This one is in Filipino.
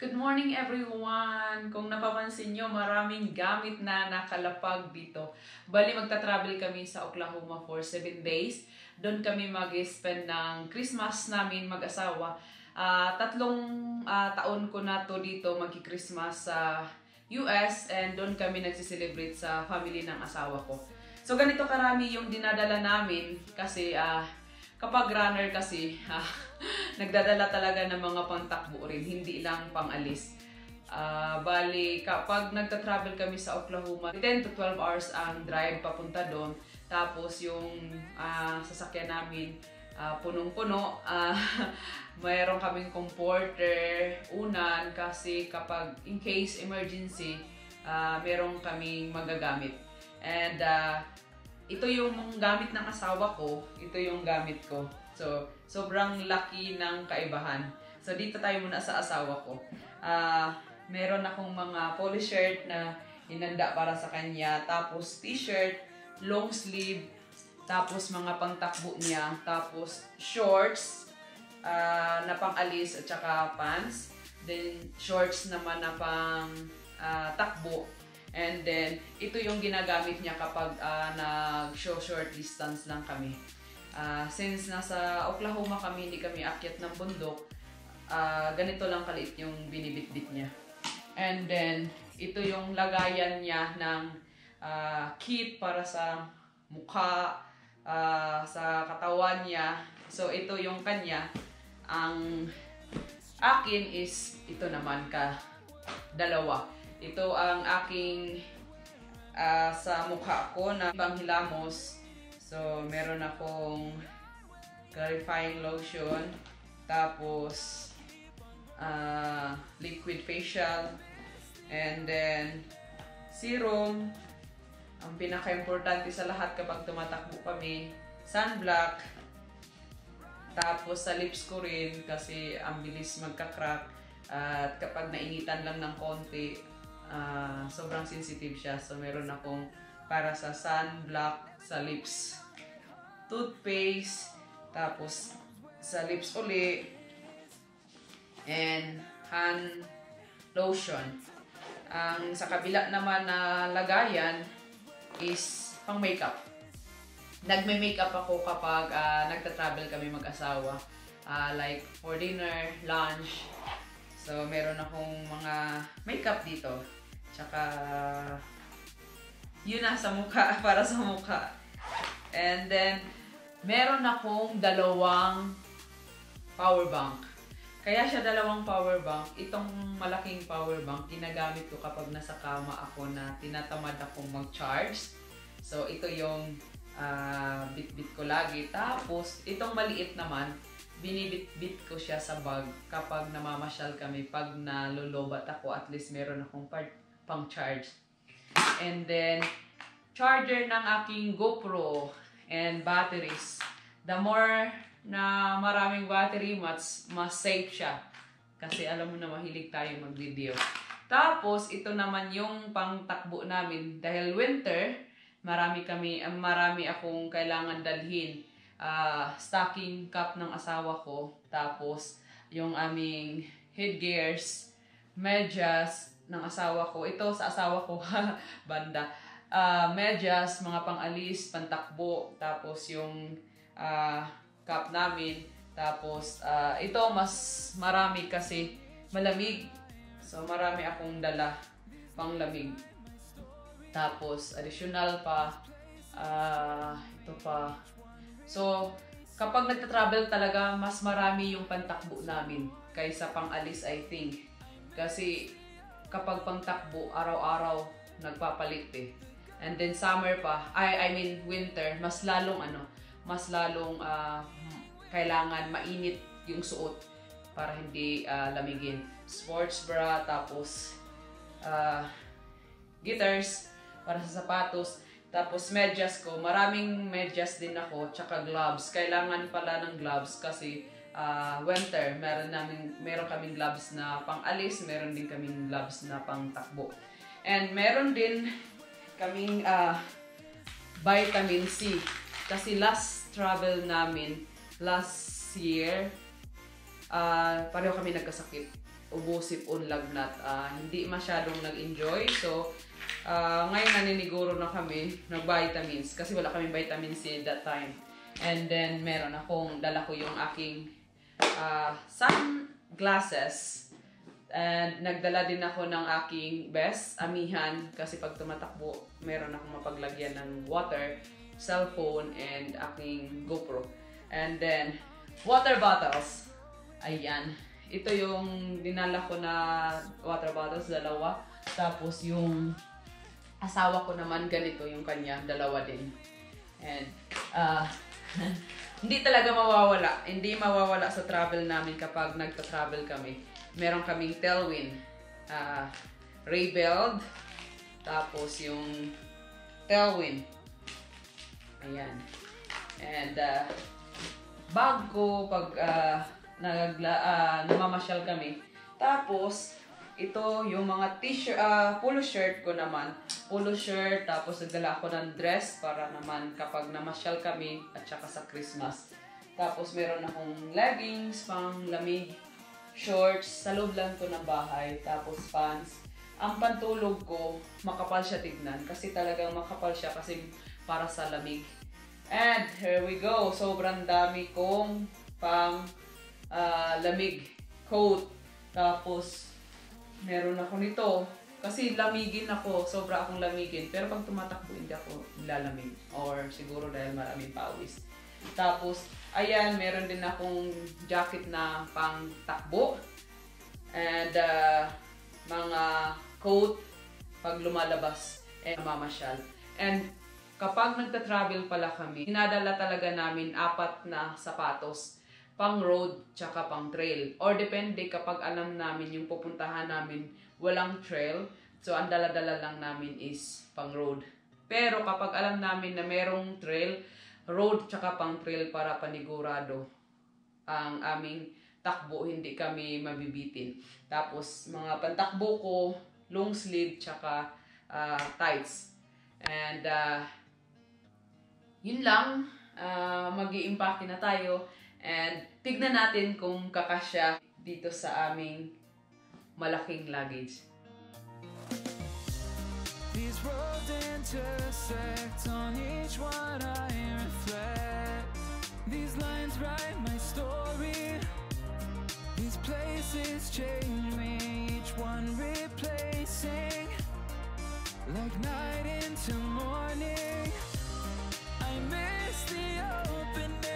Good morning everyone! Kung napapansin nyo, maraming gamit na nakalapag dito. Bali, magta-travel kami sa Oklahoma for 7 days. Doon kami mag-spend ng Christmas namin mag-asawa. Tatlong taon ko na to dito mag-Christmas sa US and doon kami nagsiselebrate sa family ng asawa ko. So ganito karami yung dinadala namin kasi kapag runner kasi, nagdadala talaga ng mga pangtakbo rin, hindi lang pangalis. Bali, kapag nagta-travel kami sa Oklahoma, 10 to 12 hours ang drive papunta doon. Tapos yung sasakyan namin punong-puno. Mayroon kaming comforter, unan, kasi kapag in case emergency, meron kaming magagamit. And ito yung gamit ng asawa ko, ito yung gamit ko. So, sobrang laki ng kaibahan. So, dito tayo muna sa asawa ko. Meron akong mga polo shirt na hinanda para sa kanya. Tapos, t-shirt, long sleeve, tapos mga pangtakbo niya. Tapos, shorts na pang-alis at saka pants. Then, shorts naman na pang-takbo. And then, ito yung ginagamit niya kapag nag-show short distance lang kami. Since nasa Oklahoma kami, hindi kami akyat ng bundok, ganito lang kaliit yung binibitbit niya. And then, ito yung lagayan niya ng kit para sa mukha, sa katawan niya. So, ito yung kanya. Ang akin is, ito naman dalawa. Ito ang aking sa mukha ko na panghilamos. So, meron akong clarifying lotion. Tapos, liquid facial. And then, serum. Ang pinaka-importante sa lahat kapag tumatakbo kami, sunblock. Tapos, sa lips ko rin kasi ang bilis magka-crack. At kapag nainitan lang ng konti, sobrang sensitive siya. So, meron akong para sa sunblock, sa lips, toothpaste, tapos sa lips uli, and hand lotion. Ang sa kabila naman na lagayan is pang makeup. Nagme-makeup ako kapag nagta-travel kami mag-asawa. Like for dinner, lunch. So, meron akong mga makeup dito. Tsaka, yun na sa mukha, para sa mukha. And then, meron akong dalawang power bank. Kaya siya dalawang power bank. Itong malaking power bank, ginagamit ko kapag nasa kama ako na tinatamad akong mag-charge. So, ito yung bit-bit ko lagi. Tapos, itong maliit naman, binibit-bit ko siya sa bag kapag namamasyal kami. Pag nalulobat ako, at least meron akong pang-charge. And then, charger ng aking GoPro and batteries. The more na maraming battery, mas safe siya. Kasi alam mo na mahilig tayo mag-video. Tapos, ito naman yung pang-takbo namin. Dahil winter, marami akong kailangan dalhin. Stocking cap ng asawa ko. Tapos, yung aming headgears, medyas ng asawa ko. Ito sa asawa ko, banda. Medyas, mga pang-alis, pantakbo. Tapos, yung cap namin. Tapos, ito mas marami kasi malamig. So, marami akong dala pang lamig. Tapos, additional pa. Ito pa. So, kapag nagta-travel talaga, mas marami yung pantakbo namin kaysa pang-alis, I think. Kasi kapag pangtakbo, araw-araw nagpapalit eh. And then summer pa, I mean winter, mas lalong kailangan mainit yung suot para hindi lamigin. Sports bra, tapos gaiters para sa sapatos. Tapos medyas ko, maraming medyas din ako, tsaka gloves. Kailangan pala ng gloves kasi winter, meron kaming gloves na pang-alis, meron din kaming gloves na pang-takbo. And meron din kaming vitamin C. Kasi last travel namin, last year, pareho kami nagkasakit. ubusip unlag nat. Hindi masyadong nag-enjoy. So, ngayon naniniguro na kami ng vitamins. Kasi wala kami vitamin C that time. And then, meron akong, dala ko yung aking sunglasses. And nagdala din ako ng aking best, Amihan. Kasi pag tumatakbo, meron akong mapaglagyan ng water, cellphone, and aking GoPro. And then, water bottles. Ayan. Ito yung dinala ko na water bottles, dalawa. Tapos yung asawa ko naman, ganito yung kanya, dalawa din. And, hindi talaga mawawala. Hindi mawawala sa travel namin kapag nagta-travel kami. Meron kaming tailwind, Rebelled, tapos yung tailwind. Ayan. And bag ko pag namamasyal kami. Tapos, ito yung mga t-shirt, polo shirt ko naman. Polo shirt, tapos nagdala ako ng dress para naman kapag namasyal kami at saka sa Christmas. Tapos meron akong leggings, pang lamig. Shorts, sa loob lang ko ng bahay, tapos pants. Ang pantulog ko, makapal siya tignan. Kasi talagang makapal siya kasi para sa lamig. And here we go. Sobrang dami kong pang lamig coat. Tapos, meron ako nito. Kasi lamigin ako. Sobra akong lamigin. Pero pag tumatakbo, hindi ako lalamig. Or siguro dahil maraming pawis. Tapos, ayan, meron din akong jacket na pang takbo. And mga coat pag lumalabas at mamasyal. And kapag nagta-travel pala kami, dinadala talaga namin 4 na sapatos. Pang road, tsaka pang trail. Or depende kapag alam namin yung pupuntahan namin walang trail. So, ang dala-dala lang namin is pang road. Pero kapag alam namin na merong trail, road tsaka pang trail para panigurado ang aming takbo, hindi kami mabibitin. Tapos mga pantakbo ko, long sleeve tsaka tights. And yun lang, mag-iimpake na tayo and tignan natin kung kakasya dito sa aming malaking luggage. These roads intersect, on each one I reflect. These lines write my story. These places change me, each one replacing. Like night into morning, I miss the open air.